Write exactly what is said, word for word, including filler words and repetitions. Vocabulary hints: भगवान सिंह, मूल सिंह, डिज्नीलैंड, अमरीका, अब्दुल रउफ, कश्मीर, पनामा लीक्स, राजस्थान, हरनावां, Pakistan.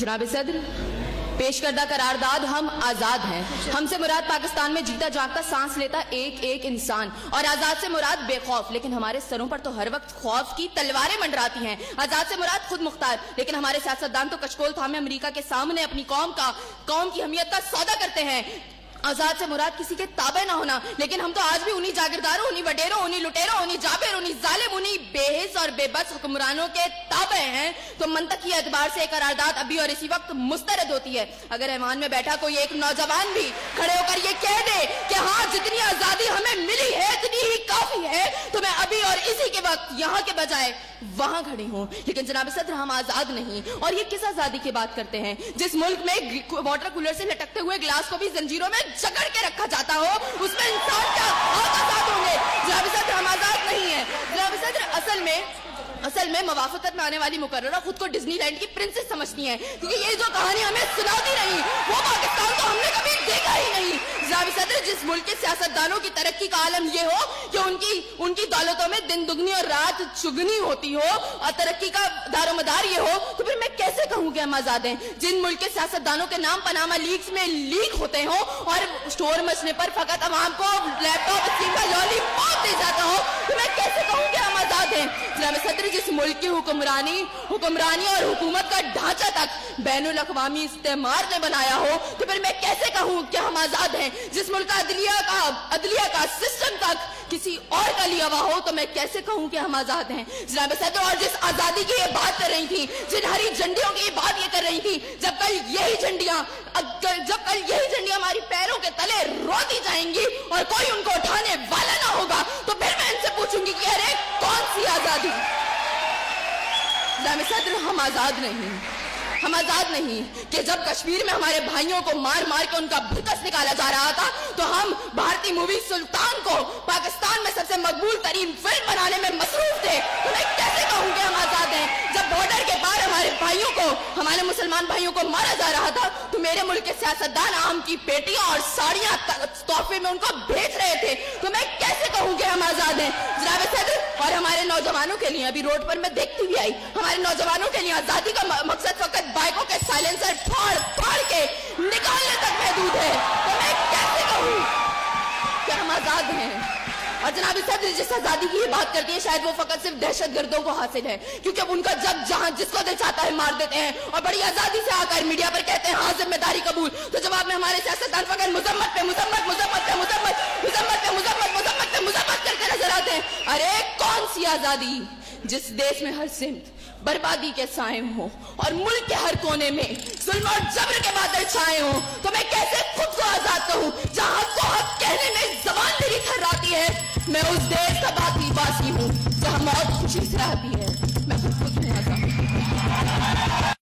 जनाब सदर, पेश करदा करारदाद हम आज़ाद हैं। हमसे मुराद पाकिस्तान में जीता जागता सांस लेता एक एक इंसान, और आज़ाद से मुराद बेखौफ, लेकिन हमारे सरों पर तो हर वक्त खौफ की तलवारें मंडराती हैं। आज़ाद से मुराद खुद मुख्तार, लेकिन हमारे सियासतदान तो कचकोल थामे अमरीका के सामने अपनी कौम का कौम की हमियत का सौदा करते हैं। आज़ाद से मुराद किसी के ताबे ना होना, लेकिन हम तो आज भी उन्हीं जागीरदारों, उन्हीं वडेरों, उन्हीं लुटेरों, उन्हीं जाबिर, उन्हीं जालिम, उन्हीं बेहिस और बेबस हुक्मरानों के ताबे हैं। तो मंतकी एतबार से करारदाद अभी और इसी वक्त मुस्तरद होती है। अगर ऐवान में बैठा कोई एक नौजवान भी खड़े होकर ये कह दे कि हाँ, जितनी आज़ादी हमें मिली है इतनी ही काफी है, तो मैं अभी और इसी के वक्त यहाँ के बजाय वहां खड़ी हूँ। लेकिन जनाब सदर, हम आज़ाद नहीं। और ये किस आज़ादी की बात करते हैं जिस मुल्क में वाटर कूलर से लटकते हुए ग्लास को भी जंजीरों में जकड़ के रखा जाता हो, उसमें इंसान क्या आज़ाद होंगे? जनाब सदर, हम आज़ाद नहीं है। जनाब सदर, असल में असल में मुवाफकत में आने वाली मुकर्ररा खुद को डिज्नीलैंड की प्रिंसेस समझती है, क्योंकि ये जो कहानी हमें सुनाती रही वो पाकिस्तान तो हमने कभी देखा ही नहीं। जनाब सदर, जिस मुल्क के सियासतदानों की तरक्की का आलम ये हो कि उनकी उनकी दौलतों में दिन दुगनी और रात चुगनी होती हो और तरक्की का दारोमदार ये हो, तो फिर मैं कैसे कहूँ कि हम आज़ाद हैं? जिन मुल्क के सियासतदानों के नाम पनामा लीक्स में लीक होते हों और शोर मचने पर फकत अवाम को लैपटॉप स्कीम का लॉलीपॉप दे जाता हो, तो मैं कैसे कहूँ कि हम आज़ाद हैं? जनाब सदर, जिस मुल्क की हुक्मरानी हुक्मरानी और हुकूमत का ढांचा तक बैनुल अक़वामी इस्तेमार ने बनाया हो, तो फिर मैं कैसे कहूँ कि हम आज़ाद हैं? जिस मुल्क का अदलिया का अदलिया का सिस्टम तक किसी और का लिया हुआ हो, तो मैं कैसे कहूँ कि हम आज़ाद हैं? जनाब सदर, और जिस आज़ादी की ये बात कर रही थी, जिन हरी झंडियों की ये बात ये कर रही थी, जब कल यही झंडियाँ जब कल यही झंडियाँ हमारी पैरों के तले रोती जाएंगी और कोई उनको उठाने वाला ना होगा, तो फिर मैं इनसे पूछूंगी कि अरे कौन सी आज़ादी? जनाब सदर, हम आज़ाद नहीं हम आज़ाद नहीं कि जब कश्मीर में हमारे भाइयों को मार मार के उनका भुतस निकाला जा रहा था, तो हम भारतीय मूवी सुल्तान को पाकिस्तान में सबसे मकबूल तरीन फिल्म बनाने में मसरूफ थे, तो मैं कैसे कहूँ कि हम आज़ाद हैं? जब बॉर्डर के पार हमारे भाइयों को हमारे मुसलमान भाइयों को मारा जा रहा था, तो मेरे मुल्क के सियासतदान आम की पेटियां और साड़ियां तोहफे में उनको भेज रहे थे, तो मैं कैसे कहूँ कि हम आज़ाद हैं? जनाब सदर, और हमारे नौजवानों के लिए अभी रोड पर मैं देखती भी आई, हमारे नौजवानों के लिए आज़ादी का मकसद फकत बाइकों के साइलेंसर फाड़ फाड़ के निकालने तक महदूद है, तो मैं कैसे कहूँ कि हम आज़ाद हैं? और जनाब सदर, जिस आज़ादी की ये बात करती है, शायद वो फकत सिर्फ दहशतगर्दों को हासिल है, क्योंकि अब उनका जग जहां जिसको दिल चाहता है मार देते हैं और बड़ी आज़ादी से आकर मीडिया पर कहते हैं हाँ जिम्मेदारी कबूल। तो जवाब में हमारे सियासतदान फकत मुजम्मत पे मुजम्मत मुजम्मत पे मुजम्मत मुजम्मत पे मुजम्मत मुजम्मत पे मुजम्मत करके नजर आते हैं। अरे कौन सी आज़ादी जिस देश में हर सिमत बर्बादी के साए हो और मुल्क के हर कोने में जुल्म और जबर के बादल छाए हो, तो मैं कैसे खुद को आज़ाद कहूँ? जहाँ को हक कहने में जबान मेरी थर्राती है, मैं उस देश का बाकी वासी हूँ जहाँ मौत खुशी से रहती है।